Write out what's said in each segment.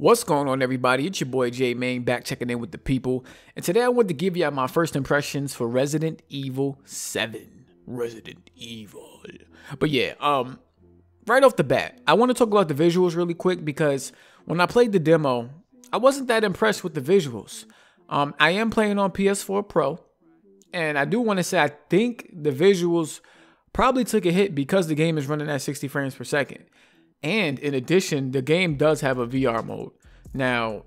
What's going on, everybody? It's your boy J Main back checking in with the people, and today I want to give you my first impressions for Resident Evil 7. Resident Evil. But yeah, right off the bat, I want to talk about the visuals really quick because when I played the demo, I wasn't that impressed with the visuals. I am playing on PS4 Pro, and I do want to say I think the visuals probably took a hit because the game is running at 60 frames per second. And in addition, the game does have a VR mode. Now,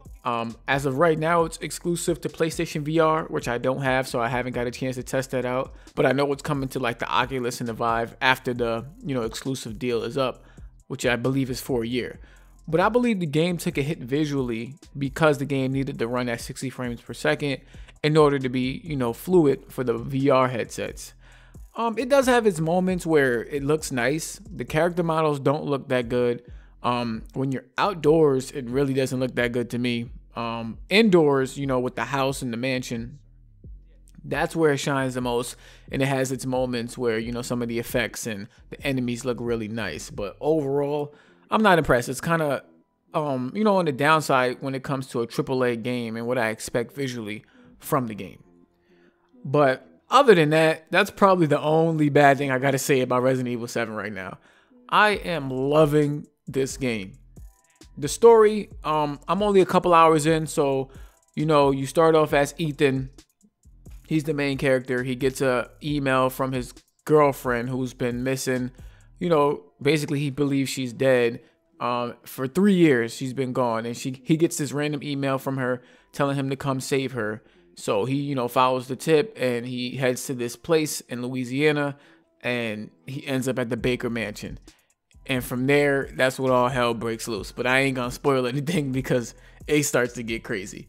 as of right now, it's exclusive to PlayStation VR, which I don't have, so I haven't got a chance to test that out. But I know it's coming to like the Oculus and the Vive after the, you know, exclusive deal is up, which I believe is for a year. But I believe the game took a hit visually because the game needed to run at 60 frames per second in order to be, you know, fluid for the VR headsets. It does have its moments where it looks nice. The character models don't look that good. When you're outdoors, it really doesn't look that good to me. Indoors, you know, with the house and the mansion, that's where it shines the most. And it has its moments where, you know, some of the effects and the enemies look really nice. But overall, I'm not impressed. It's kind of, you know, on the downside when it comes to a AAA game and what I expect visually from the game. But other than that, that's probably the only bad thing I gotta say about Resident Evil 7 right now. I am loving this game. The story, I'm only a couple hours in, so, you know, you start off as Ethan. He's the main character. He gets an email from his girlfriend who's been missing. You know, basically he believes she's dead. For 3 years, she's been gone, and he gets this random email from her telling him to come save her. So he, you know, follows the tip and he heads to this place in Louisiana and he ends up at the Baker Mansion. And from there, that's what all hell breaks loose. But I ain't gonna spoil anything because it starts to get crazy.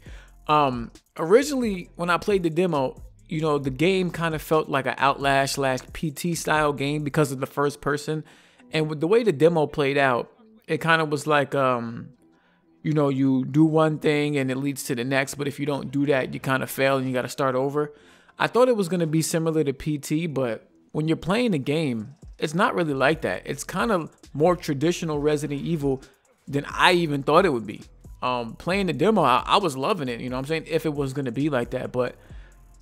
Originally, when I played the demo, you know, the game kind of felt like an Outlast slash PT style game because of the first person. And with the way the demo played out, it kind of was like, you know, you do one thing and it leads to the next, but if you don't do that, you kind of fail and you got to start over. I thought it was going to be similar to PT, but when you're playing the game, it's not really like that. It's kind of more traditional Resident Evil than I even thought it would be. Playing the demo, I was loving it, you know what I'm saying, if it was going to be like that, but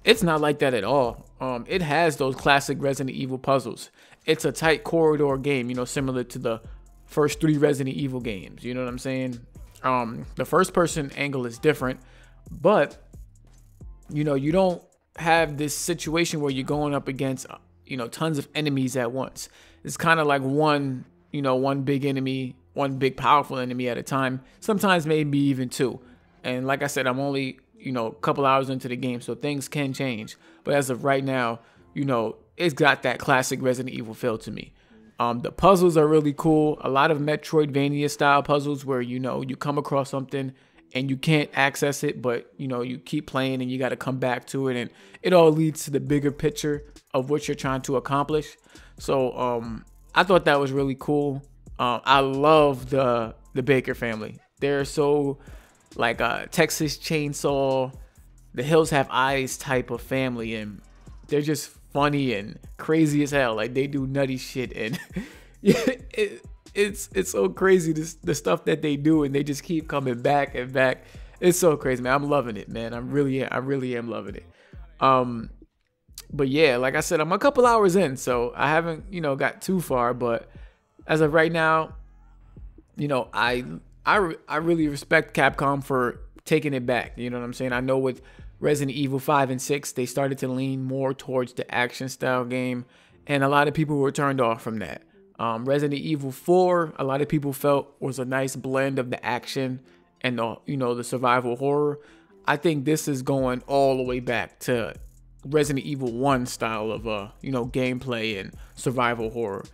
it's not like that at all. It has those classic Resident Evil puzzles. It's a tight corridor game, you know, similar to the first 3 Resident Evil games, you know what I'm saying? The first person angle is different, but you know, you don't have this situation where you're going up against, you know, tons of enemies at once. It's kind of like one, you know, one big enemy, one big powerful enemy at a time, sometimes maybe even 2. And like I said, I'm only, you know, a couple hours into the game, so things can change. But as of right now, you know, it's got that classic Resident Evil feel to me. The puzzles are really cool. A lot of Metroidvania style puzzles where, you know, you come across something and you can't access it, but, you know, you keep playing and you got to come back to it. And it all leads to the bigger picture of what you're trying to accomplish. So I thought that was really cool. I love the Baker Family. They're so like a Texas Chainsaw, the Hills Have Eyes type of family. And they're just funny and crazy as hell. Like, they do nutty shit, and it's so crazy, the stuff that they do, and they just keep coming back and back. It's so crazy, man. I'm loving it, man. I really am loving it. But yeah, like I said, I'm a couple hours in, so I haven't, you know, got too far. But as of right now, you know, I really respect Capcom for taking it back. You know what I'm saying? I know with Resident Evil 5 and 6, they started to lean more towards the action style game, and a lot of people were turned off from that. Resident Evil 4, a lot of people felt was a nice blend of the action and the, you know, the survival horror. I think this is going all the way back to Resident Evil 1 style of you know, gameplay and survival horror,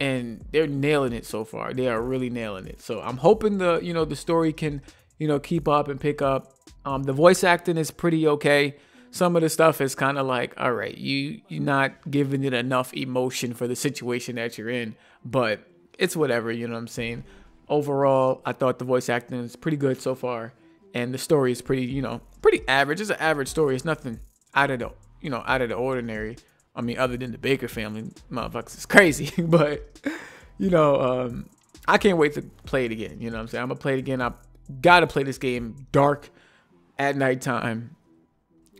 and they're nailing it so far. They are really nailing it. So I'm hoping the, you know, the story can, you know, keep up and pick up. The voice acting is pretty okay. Some of the stuff is kind of like, all right, you're not giving it enough emotion for the situation that you're in, but it's whatever, you know what I'm saying? Overall, I thought the voice acting is pretty good so far, and the story is pretty, you know, pretty average. It's an average story. It's nothing out of the, you know, out of the ordinary. I mean, other than the Baker Family, motherfuckers is crazy, but, you know, I can't wait to play it again, you know what I'm saying? I'm gonna play it again. I Gotta play this game dark at nighttime,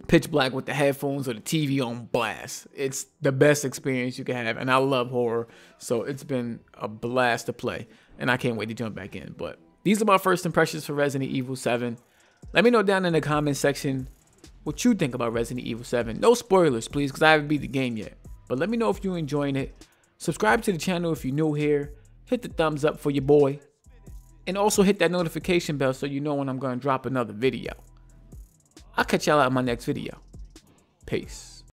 pitch black with the headphones or the TV on blast. It's the best experience you can have, and I love horror, so it's been a blast to play, and I can't wait to jump back in. But these are my first impressions for Resident Evil 7. Let me know down in the comment section what you think about Resident Evil 7. No spoilers, please, because I haven't beat the game yet. But let me know if you're enjoying it. Subscribe to the channel if you're new here. Hit the thumbs up for your boy. And also hit that notification bell so you know when I'm going to drop another video. I'll catch y'all out in my next video. Peace.